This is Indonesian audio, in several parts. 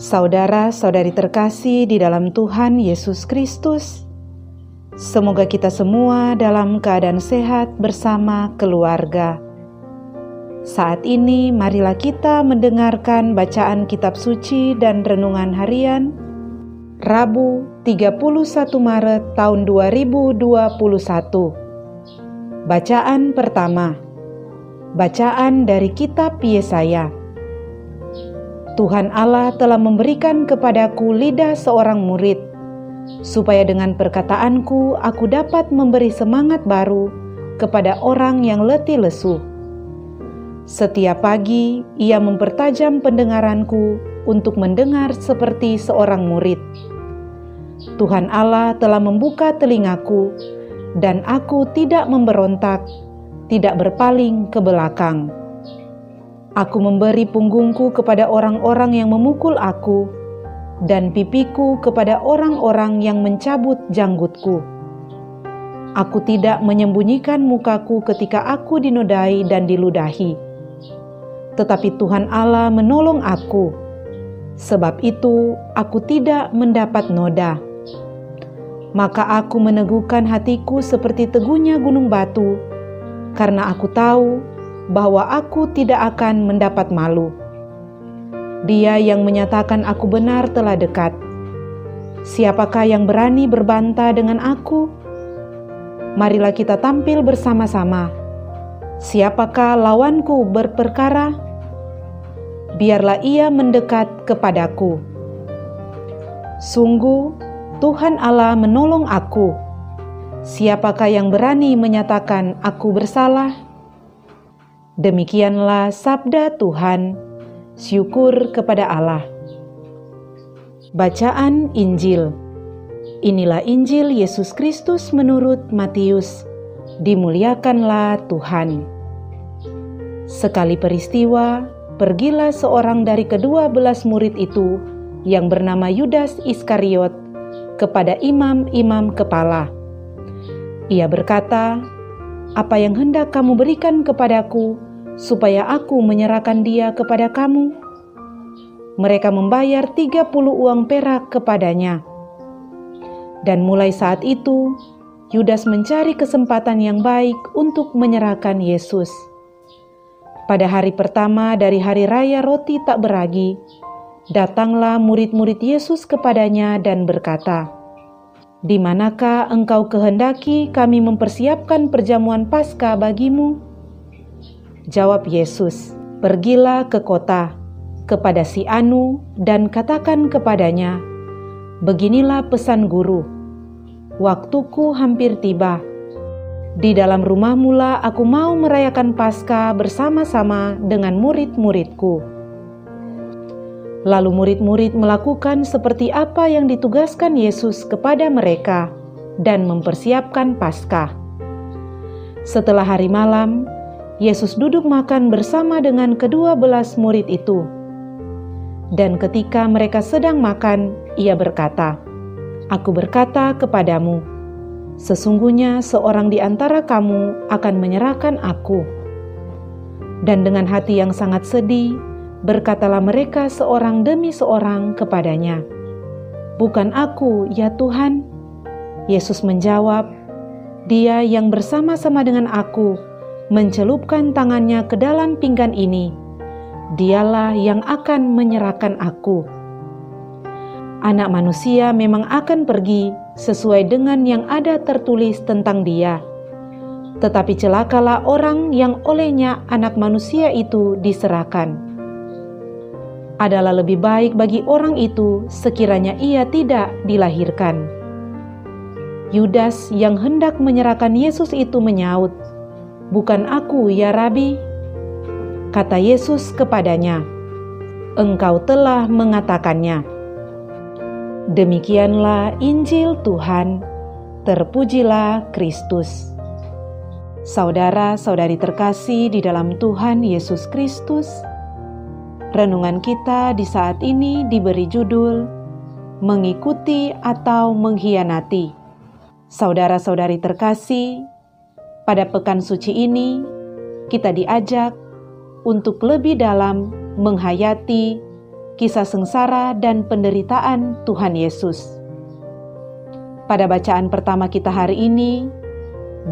Saudara-saudari terkasih di dalam Tuhan Yesus Kristus, semoga kita semua dalam keadaan sehat bersama keluarga. Saat ini marilah kita mendengarkan bacaan kitab suci dan renungan harian Rabu 31 Maret tahun 2021. Bacaan pertama, bacaan dari kitab Yesaya. Tuhan Allah telah memberikan kepadaku lidah seorang murid, supaya dengan perkataanku aku dapat memberi semangat baru kepada orang yang letih lesu. Setiap pagi ia mempertajam pendengaranku untuk mendengar seperti seorang murid. Tuhan Allah telah membuka telingaku, dan aku tidak memberontak, tidak berpaling ke belakang. Aku memberi punggungku kepada orang-orang yang memukul aku, dan pipiku kepada orang-orang yang mencabut janggutku. Aku tidak menyembunyikan mukaku ketika aku dinodai dan diludahi. Tetapi Tuhan Allah menolong aku. Sebab itu aku tidak mendapat noda. Maka aku meneguhkan hatiku seperti teguhnya gunung batu, karena aku tahu bahwa aku tidak akan mendapat malu. Dia yang menyatakan aku benar telah dekat. Siapakah yang berani berbantah dengan aku? Marilah kita tampil bersama-sama. Siapakah lawanku berperkara? Biarlah ia mendekat kepadaku. Sungguh, Tuhan Allah menolong aku. Siapakah yang berani menyatakan aku bersalah? Demikianlah sabda Tuhan, syukur kepada Allah. Bacaan Injil. Inilah Injil Yesus Kristus menurut Matius, dimuliakanlah Tuhan. Sekali peristiwa, pergilah seorang dari kedua belas murid itu yang bernama Yudas Iskariot kepada imam-imam kepala. Ia berkata, "Apa yang hendak kamu berikan kepadaku, supaya aku menyerahkan dia kepada kamu?" Mereka membayar 30 uang perak kepadanya. Dan mulai saat itu, Yudas mencari kesempatan yang baik untuk menyerahkan Yesus. Pada hari pertama dari hari raya roti tak beragi, datanglah murid-murid Yesus kepadanya dan berkata, "Di manakah engkau kehendaki kami mempersiapkan perjamuan Paskah bagimu?" Jawab Yesus, "Pergilah ke kota, kepada si Anu, dan katakan kepadanya, beginilah pesan guru, waktuku hampir tiba. Di dalam rumah mula aku mau merayakan Paskah bersama-sama dengan murid-muridku." Lalu murid-murid melakukan seperti apa yang ditugaskan Yesus kepada mereka dan mempersiapkan Paskah. Setelah hari malam, Yesus duduk makan bersama dengan kedua belas murid itu. Dan ketika mereka sedang makan, ia berkata, "Aku berkata kepadamu, sesungguhnya seorang di antara kamu akan menyerahkan aku." Dan dengan hati yang sangat sedih, berkatalah mereka seorang demi seorang kepadanya, "Bukan aku, ya Tuhan." Yesus menjawab, "Dia yang bersama-sama dengan aku mencelupkan tangannya ke dalam pinggan ini, dialah yang akan menyerahkan aku. Anak manusia memang akan pergi sesuai dengan yang ada tertulis tentang dia, tetapi celakalah orang yang olehnya anak manusia itu diserahkan. Adalah lebih baik bagi orang itu sekiranya ia tidak dilahirkan." Yudas yang hendak menyerahkan Yesus itu menyaut, "Bukan aku, ya Rabi." Kata Yesus kepadanya, "Engkau telah mengatakannya." Demikianlah Injil Tuhan, terpujilah Kristus. Saudara-saudari terkasih di dalam Tuhan Yesus Kristus, renungan kita di saat ini diberi judul, "Mengikuti atau Mengkhianati." Saudara-saudari terkasih, pada pekan suci ini, kita diajak untuk lebih dalam menghayati kisah sengsara dan penderitaan Tuhan Yesus. Pada bacaan pertama kita hari ini,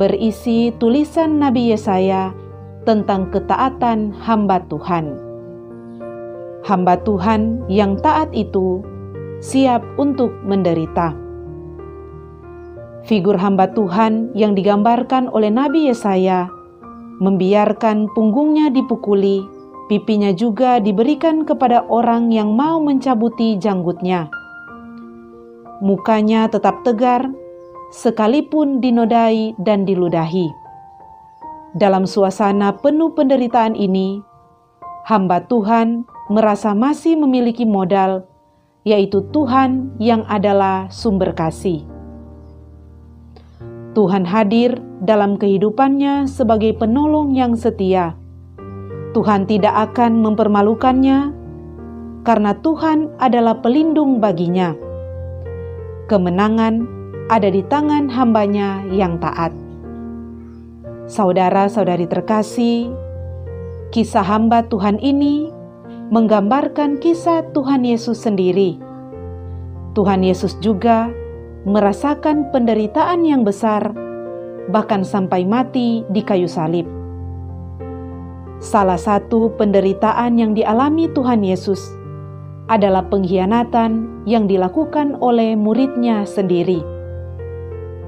berisi tulisan Nabi Yesaya tentang ketaatan hamba Tuhan. Hamba Tuhan yang taat itu siap untuk menderita. Figur hamba Tuhan yang digambarkan oleh Nabi Yesaya membiarkan punggungnya dipukuli, pipinya juga diberikan kepada orang yang mau mencabuti janggutnya. Mukanya tetap tegar, sekalipun dinodai dan diludahi. Dalam suasana penuh penderitaan ini, hamba Tuhan merasa masih memiliki modal, yaitu Tuhan yang adalah sumber kasih. Tuhan hadir dalam kehidupannya sebagai penolong yang setia. Tuhan tidak akan mempermalukannya, karena Tuhan adalah pelindung baginya. Kemenangan ada di tangan hambanya yang taat. Saudara-saudari terkasih, kisah hamba Tuhan ini menggambarkan kisah Tuhan Yesus sendiri. Tuhan Yesus juga merasakan penderitaan yang besar, bahkan sampai mati di kayu salib. Salah satu penderitaan yang dialami Tuhan Yesus adalah pengkhianatan yang dilakukan oleh muridnya sendiri.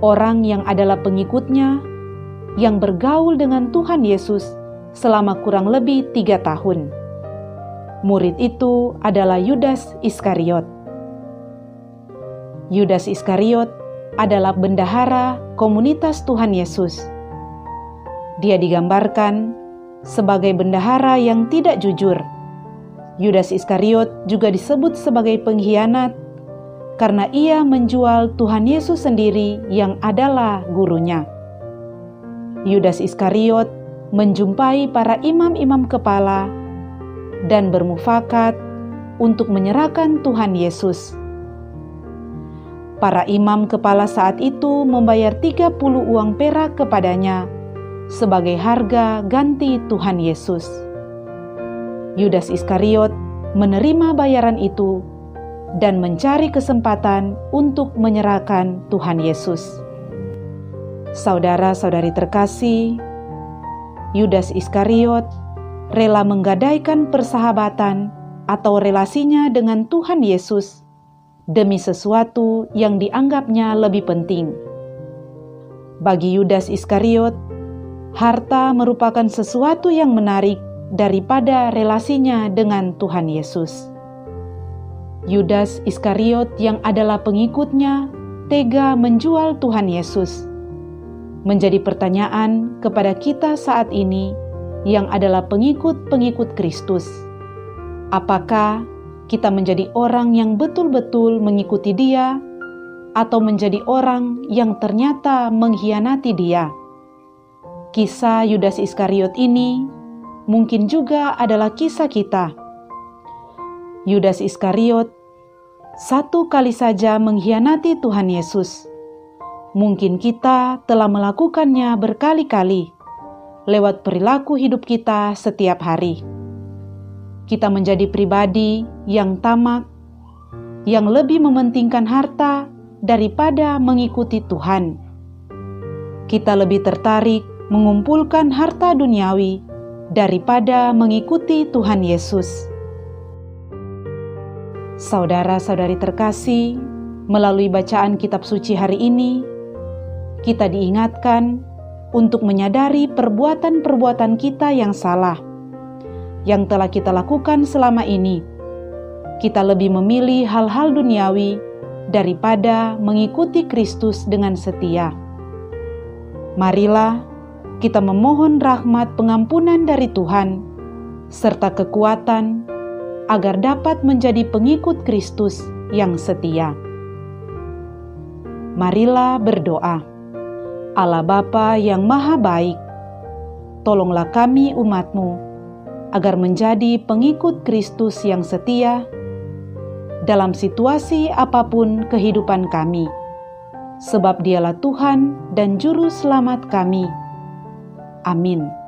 Orang yang adalah pengikutnya yang bergaul dengan Tuhan Yesus selama kurang lebih 3 tahun. Murid itu adalah Yudas Iskariot. Yudas Iskariot adalah bendahara komunitas Tuhan Yesus. Dia digambarkan sebagai bendahara yang tidak jujur. Yudas Iskariot juga disebut sebagai pengkhianat karena ia menjual Tuhan Yesus sendiri yang adalah gurunya. Yudas Iskariot menjumpai para imam-imam kepala dan bermufakat untuk menyerahkan Tuhan Yesus. Para imam kepala saat itu membayar 30 uang perak kepadanya sebagai harga ganti Tuhan Yesus. Yudas Iskariot menerima bayaran itu dan mencari kesempatan untuk menyerahkan Tuhan Yesus. Saudara-saudari terkasih, Yudas Iskariot rela menggadaikan persahabatan atau relasinya dengan Tuhan Yesus demi sesuatu yang dianggapnya lebih penting. Bagi Yudas Iskariot, harta merupakan sesuatu yang menarik daripada relasinya dengan Tuhan Yesus. Yudas Iskariot yang adalah pengikutnya tega menjual Tuhan Yesus. Menjadi pertanyaan kepada kita saat ini yang adalah pengikut-pengikut Kristus. Apakah kita menjadi orang yang betul-betul mengikuti Dia, atau menjadi orang yang ternyata mengkhianati Dia? Kisah Yudas Iskariot ini mungkin juga adalah kisah kita. Yudas Iskariot satu kali saja mengkhianati Tuhan Yesus. Mungkin kita telah melakukannya berkali-kali lewat perilaku hidup kita setiap hari. Kita menjadi pribadi yang tamak, yang lebih mementingkan harta daripada mengikuti Tuhan. Kita lebih tertarik mengumpulkan harta duniawi daripada mengikuti Tuhan Yesus. Saudara-saudari terkasih, melalui bacaan kitab suci hari ini, kita diingatkan untuk menyadari perbuatan-perbuatan kita yang salah yang telah kita lakukan selama ini. Kita lebih memilih hal-hal duniawi daripada mengikuti Kristus dengan setia. Marilah kita memohon rahmat pengampunan dari Tuhan serta kekuatan agar dapat menjadi pengikut Kristus yang setia. Marilah berdoa. Allah Bapa yang Maha Baik, tolonglah kami umat-Mu agar menjadi pengikut Kristus yang setia dalam situasi apapun kehidupan kami. Sebab Dialah Tuhan dan Juru Selamat kami. Amin.